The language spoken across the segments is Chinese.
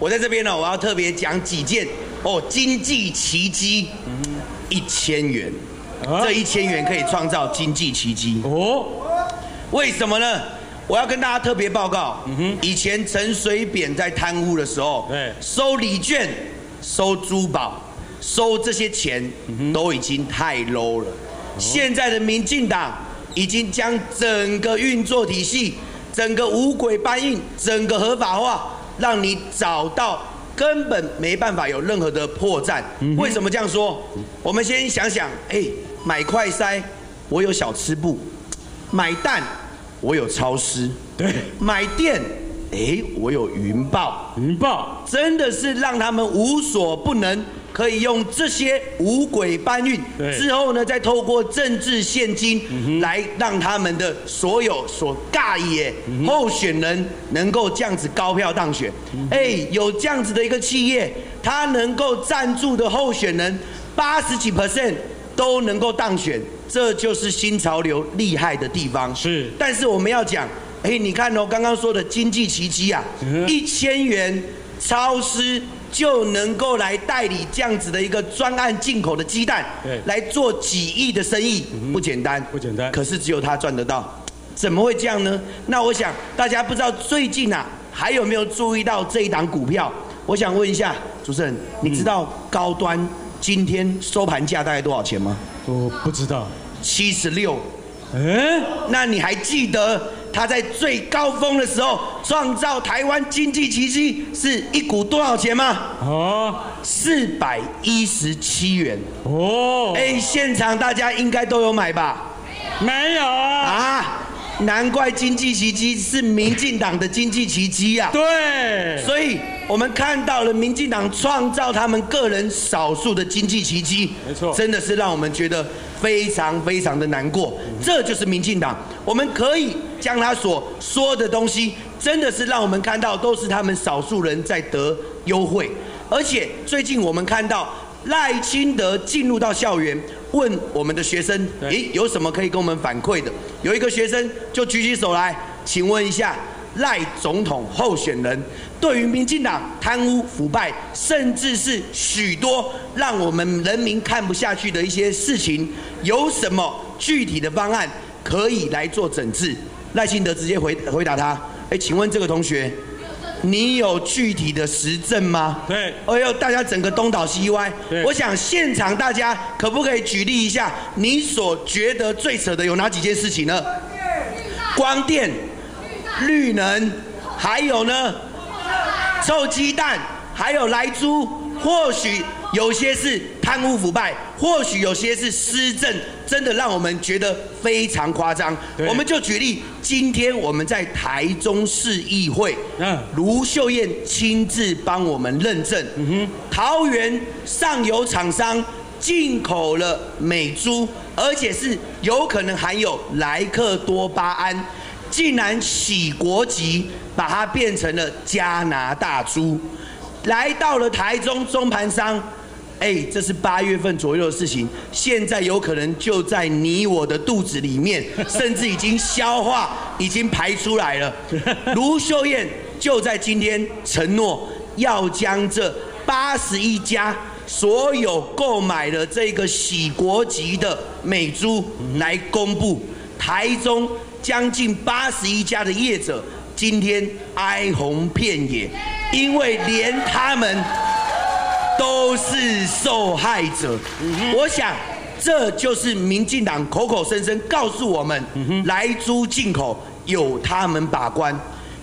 我在这边呢，我要特别讲几件哦，经济奇迹，1000元，这1000元可以创造经济奇迹哦。为什么呢？我要跟大家特别报告，以前陈水扁在贪污的时候，收礼券、收珠宝、收这些钱都已经太 low 了。现在的民进党已经将整个运作体系、整个五轨搬运、整个合法化。 让你找到根本没办法有任何的破绽。为什么这样说？我们先想想，买快筛，我有小吃部；买蛋，我有超市；对，买电，我有云豹。云豹真的是让他们无所不能，可以用这些五轨搬运之后呢，再透过政治现金来让他们的所有所尬耶候选人能够这样子高票当选。有这样子的一个企业，它能够赞助的候选人80几% 都能够当选，这就是新潮流厉害的地方。是，但是我们要讲。 你看哦，刚刚说的经济奇迹啊，1000元超市就能够来代理这样子的一个专案进口的鸡蛋，来做几亿的生意，不简单，不简单。可是只有他赚得到，怎么会这样呢？那我想大家不知道最近啊，还有没有注意到这一档股票？我想问一下主持人，你知道高端今天收盘价大概多少钱吗？我不知道，76。那你还记得？ 他在最高峰的时候创造台湾经济奇迹，是一股多少钱吗？哦，417元。哦，现场大家应该都有买吧？没有啊！难怪经济奇迹是民进党的经济奇迹呀。对，所以我们看到了民进党创造他们个人少数的经济奇迹，没错，真的是让我们觉得非常非常的难过。这就是民进党，我们可以。 将他所说的东西，真的是让我们看到，都是他们少数人在得优惠。而且最近我们看到赖清德进入到校园，问我们的学生，有什么可以跟我们反馈的？有一个学生就举起手来，请问一下赖总统候选人，对于民进党贪污腐败，甚至是许多让我们人民看不下去的一些事情，有什么具体的方案可以来做整治？ 赖清德直接回答他：“请问这个同学，你有具体的实证吗？”对。大家整个东倒西歪。我想现场大家可不可以举例一下，你所觉得最扯的有哪几件事情呢？光电、绿能，还有呢，臭鸡蛋，还有莱猪。或许有些是贪污腐败，或许有些是施政。 真的让我们觉得非常夸张。我们就举例，今天我们在台中市议会，卢秀燕亲自帮我们认证，桃园上游厂商进口了美猪，而且是有可能含有莱克多巴胺，竟然洗国籍，把它变成了加拿大猪，来到了台中中盘商。 这是8月份左右的事情，现在有可能就在你我的肚子里面，甚至已经消化、已经排出来了。卢秀燕就在今天承诺要将这81家所有购买了这个洗国籍的美猪来公布，台中将近81家的业者今天哀鸿遍野，因为连他们。 都是受害者，我想这就是民进党口口声声告诉我们，莱猪进口有他们把关。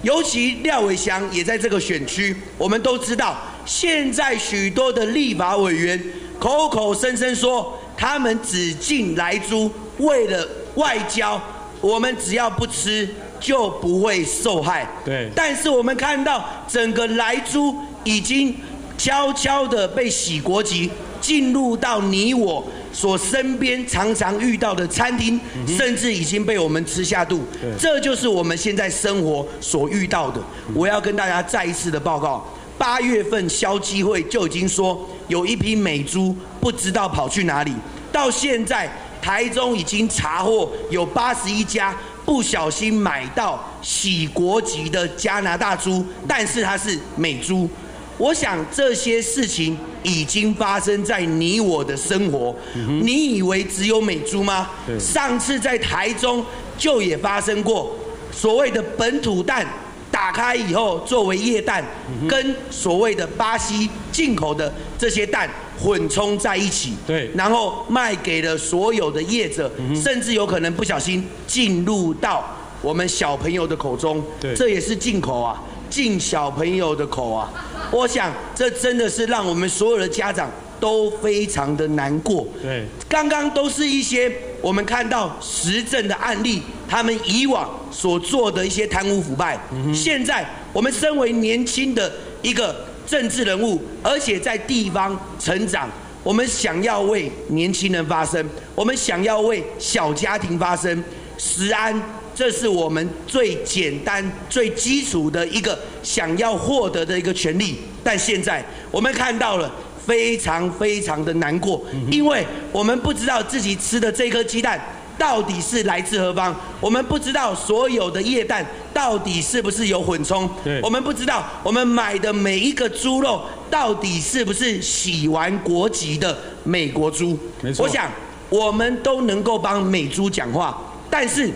尤其廖伟翔也在这个选区，我们都知道，现在许多的立法委员口口声声说他们只进莱猪，为了外交，我们只要不吃就不会受害。对，但是我们看到整个莱猪已经。 悄悄地被洗国籍，进入到你我所身边常常遇到的餐厅，甚至已经被我们吃下肚。这就是我们现在生活所遇到的。我要跟大家再一次的报告，8月份消基会就已经说，有一批美猪不知道跑去哪里，到现在台中已经查获有81家。 不小心买到洗国籍的加拿大猪，但是它是美猪。我想这些事情已经发生在你我的生活。你以为只有美猪吗？上次在台中就也发生过所谓的本土蛋。 打开以后，作为液氮，跟所谓的巴西进口的这些蛋混充在一起，对，然后卖给了所有的业者，甚至有可能不小心进入到我们小朋友的口中，对，这也是进口啊，进小朋友的口啊。我想，这真的是让我们所有的家长都非常的难过。对，刚刚都是一些我们看到实证的案例。 他们以往所做的一些贪污腐败，现在我们身为年轻的一个政治人物，而且在地方成长，我们想要为年轻人发声，我们想要为小家庭发声。食安，这是我们最简单、最基础的一个想要获得的一个权利。但现在我们看到了。 非常非常的难过，因为我们不知道自己吃的这颗鸡蛋到底是来自何方，我们不知道所有的液氮到底是不是有混充，我们不知道我们买的每一个猪肉到底是不是洗完国籍的美国猪。没错，我想我们都能够帮美猪讲话，但是。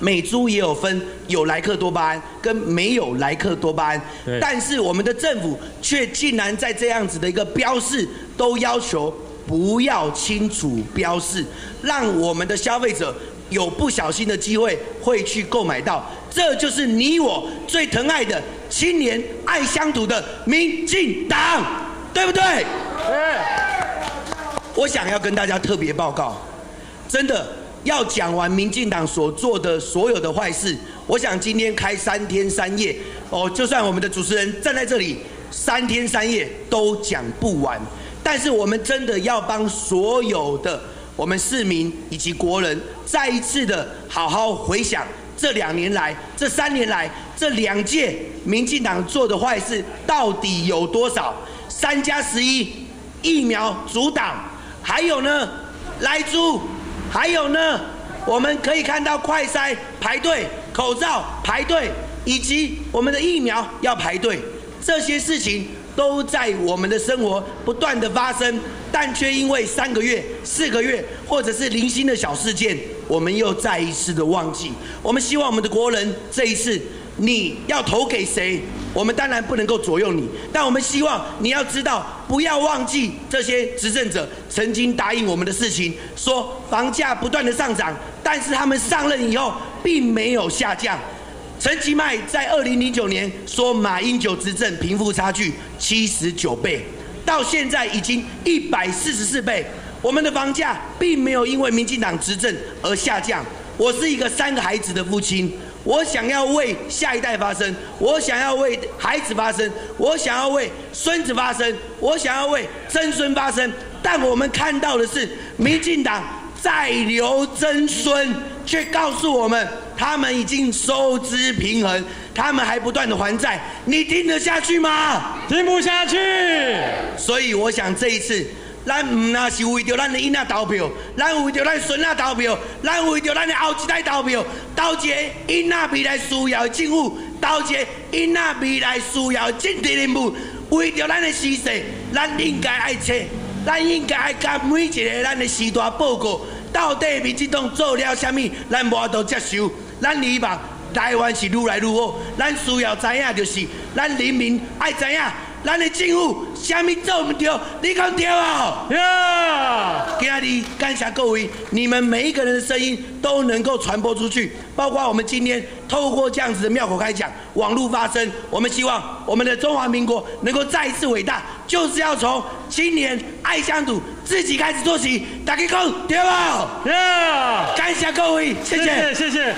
美猪也有分有莱克多巴胺跟没有莱克多巴胺，但是我们的政府却竟然在这样子的一个标示都要求不要清楚标示，让我们的消费者有不小心的机会会去购买到。这就是你我最疼爱的青年爱乡土的民进党，对不对？对。我想要跟大家特别报告，真的。 要讲完民进党所做的所有的坏事，我想今天开3天3夜，哦，就算我们的主持人站在这里，3天3夜都讲不完。但是我们真的要帮所有的我们市民以及国人，再一次的好好回想这2年来、这3年来、这2届民进党做的坏事到底有多少？3+11疫苗阻挡，还有呢，莱猪。 还有呢，我们可以看到快筛排队、口罩排队，以及我们的疫苗要排队，这些事情都在我们的生活不断的发生，但却因为3个月、4个月，或者是零星的小事件，我们又再一次的忘记。我们希望我们的国人这一次你要投给谁，我们当然不能够左右你，但我们希望你要知道。 不要忘记这些执政者曾经答应我们的事情，说房价不断的上涨，但是他们上任以后并没有下降。陈其迈在2009年说马英九执政贫富差距79倍，到现在已经144倍，我们的房价并没有因为民进党执政而下降。我是一个3个孩子的父亲。 我想要为下一代发声，我想要为孩子发声，我想要为孙子发声，我想要为曾孙发声。但我们看到的是，民进党再留曾孙，却告诉我们他们已经收支平衡，他们还不断的还债，你听得下去吗？听不下去。所以我想这一次。 咱唔呐是为着咱的囡仔投票，咱为着咱孙仔投票，咱为着咱的后一代投票，投一个囡仔未来需要的政府，投一个囡仔未来需要的政治人物。为着咱的时势，咱应该爱找，咱应该爱甲每一个咱的时代报告，到底民进党做了啥物，咱无都接受，咱希望台湾是愈来愈好，咱需要知影就是，咱人民爱知影。 咱的政府啥物做唔到，你讲对无？呀！今日感谢各位，你们每一个人的声音都能够传播出去，包括我们今天透过这样子的庙口开讲、网络发声，我们希望我们的中华民国能够再一次伟大，就是要从青年爱乡土自己开始做起，大家讲对无？呀！感谢各位，谢谢，谢谢。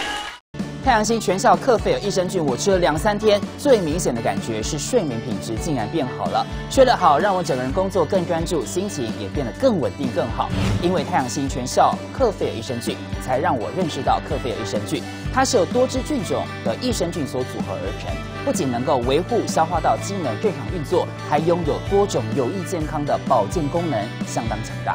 太阳星全效克菲尔益生菌，我吃了2、3天，最明显的感觉是睡眠品质竟然变好了。睡得好，让我整个人工作更专注，心情也变得更稳定、更好。因为太阳星全效克菲尔益生菌，才让我认识到克菲尔益生菌，它是由多支菌种的益生菌所组合而成，不仅能够维护消化道机能正常运作，还拥有多种有益健康的保健功能，相当强大。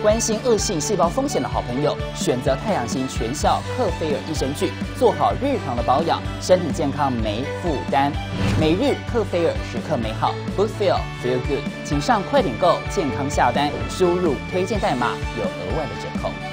关心恶性细胞风险的好朋友，选择太阳型全效克菲尔益生菌，做好日常的保养，身体健康没负担。每日克菲尔，时刻美好 ，Good Feel Feel Good， 请上快点购健康下单，输入推荐代码有额外的折扣。